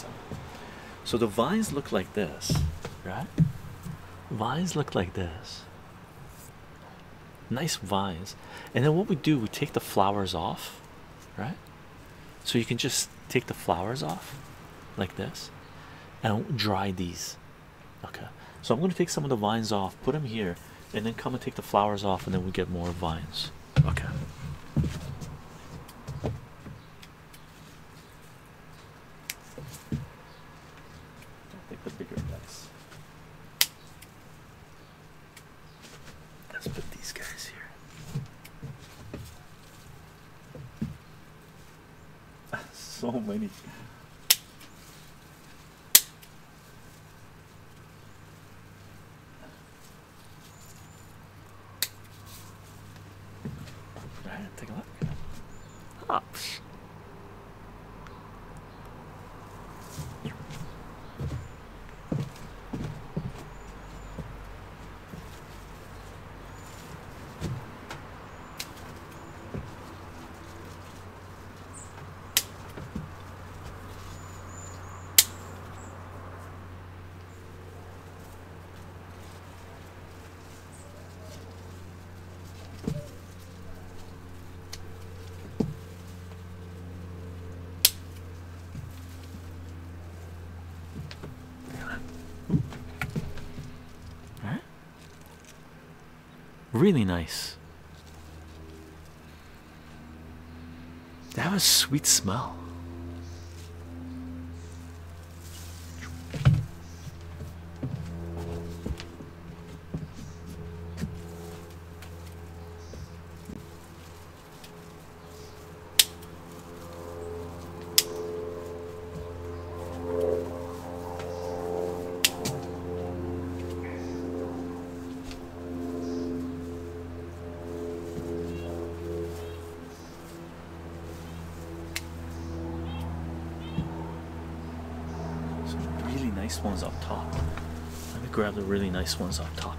awesome. So the vines look like this, right? Vines look like this. Nice vines. And then what we do, we take the flowers off, right? So you can just take the flowers off like this and dry these. Okay, so I'm going to take some of the vines off, put them here, and then come and take the flowers off, and then we get more vines. Okay. Take the bigger dice. Let's put these guys here. So many. Really nice. They have a sweet smell. Ones up top. Let me grab the really nice ones up top.